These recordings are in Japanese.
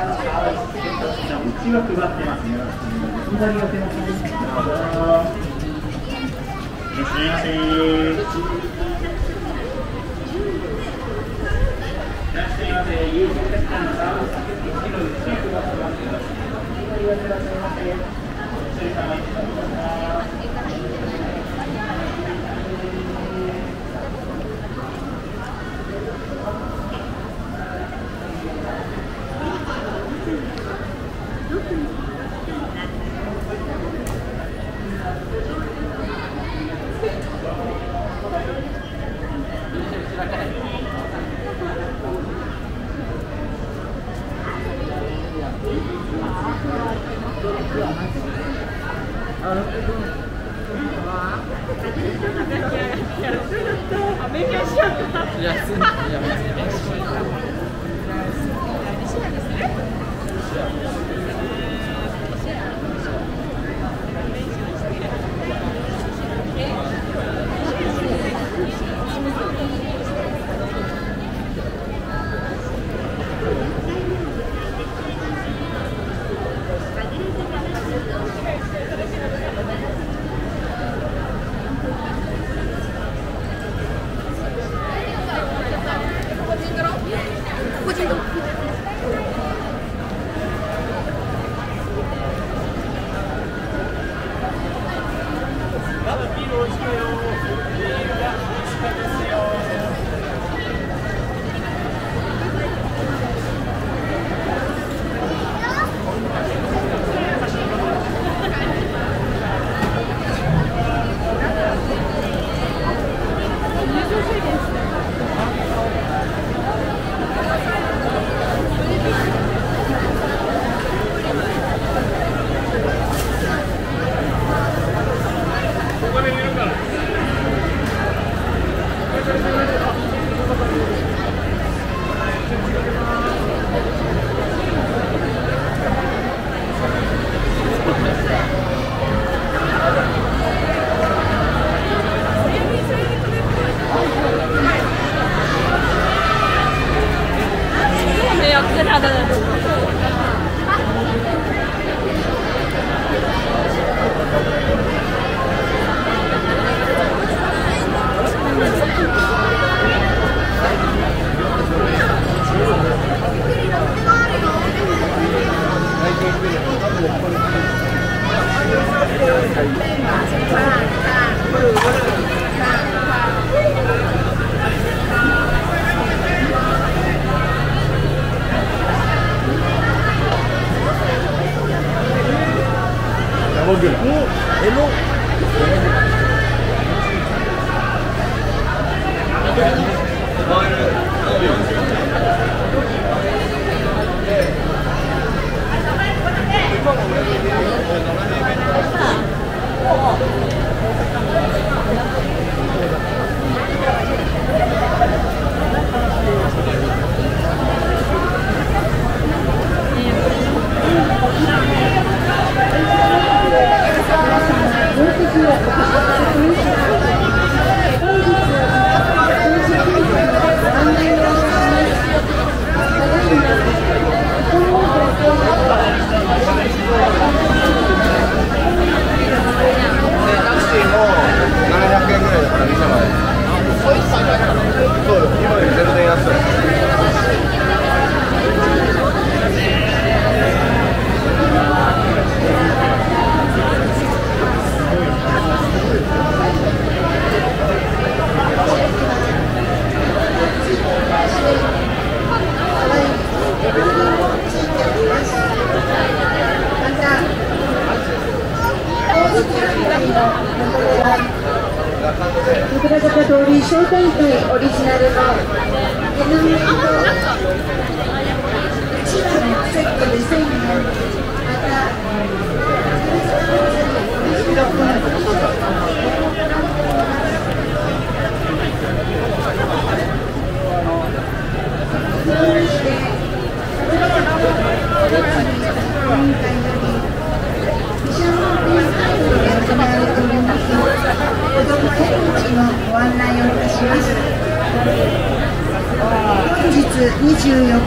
24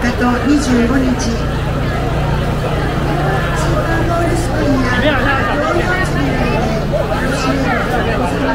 日と25日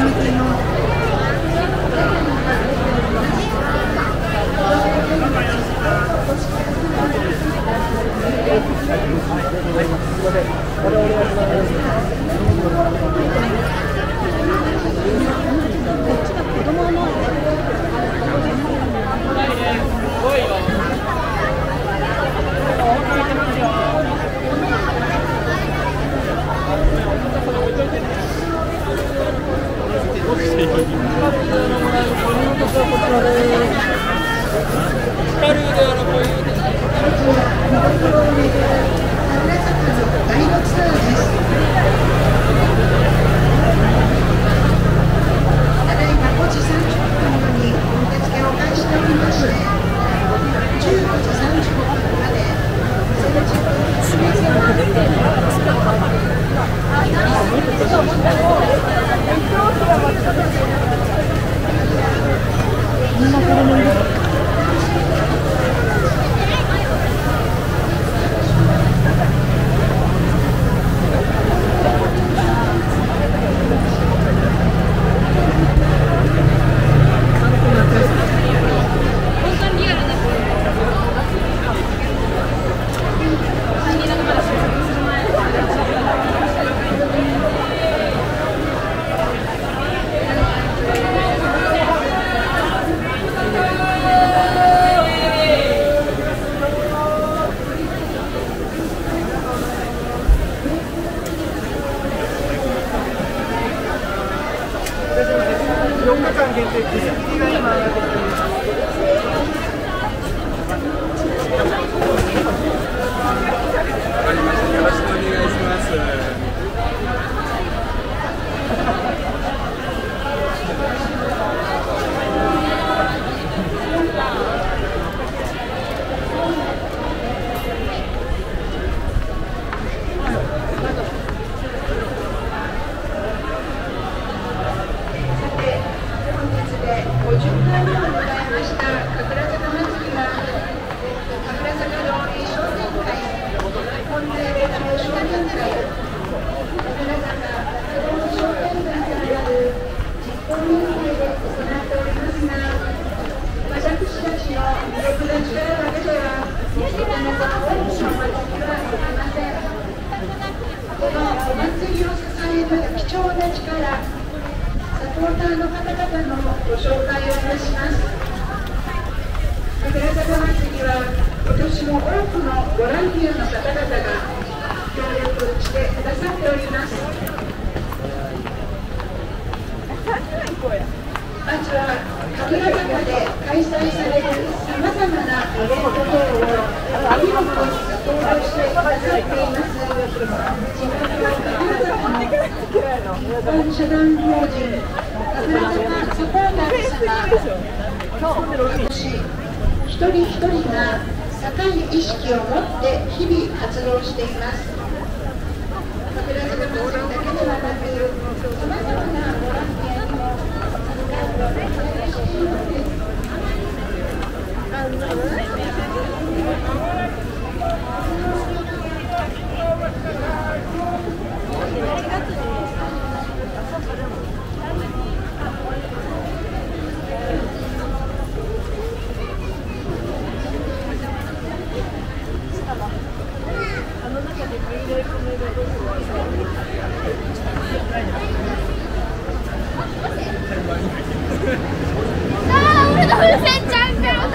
あ、俺の風船ちゃんが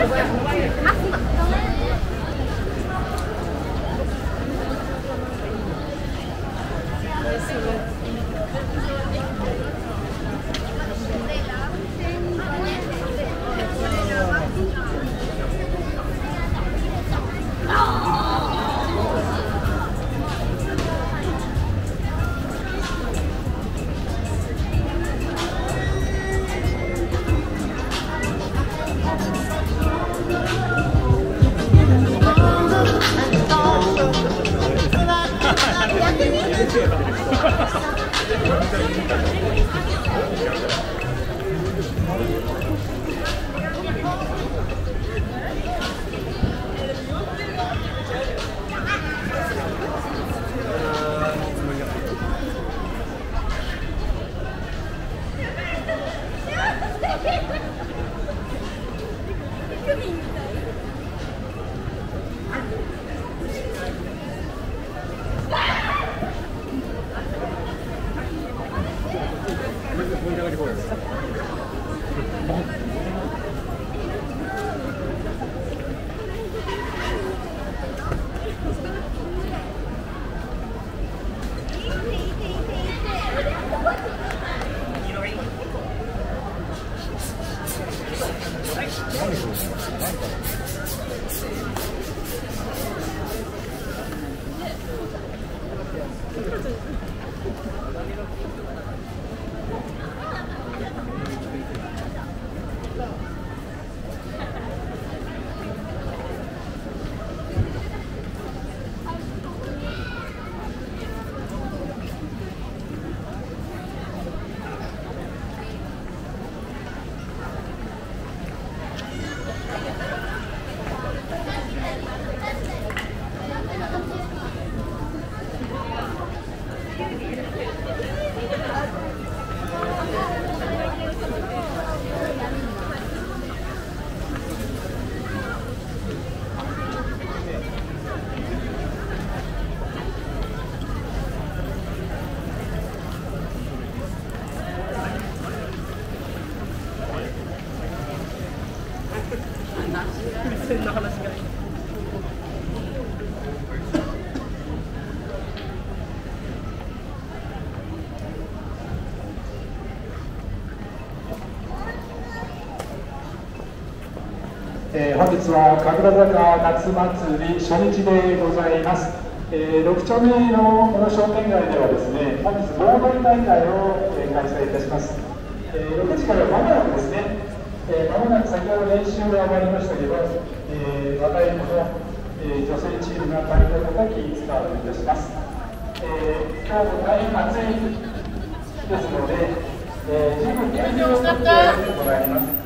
私。の話が。本日は神楽坂夏祭り初日でございます。6丁目のこの商店街ではですね、本日盆踊り大会を開催いたします。6時から間もなくですね、まもなく先ほど練習が終わりましたけど、若い子の女性チームが太鼓叩きスタートいたします。今日も大変暑いですので、十分気をつけてもらいます。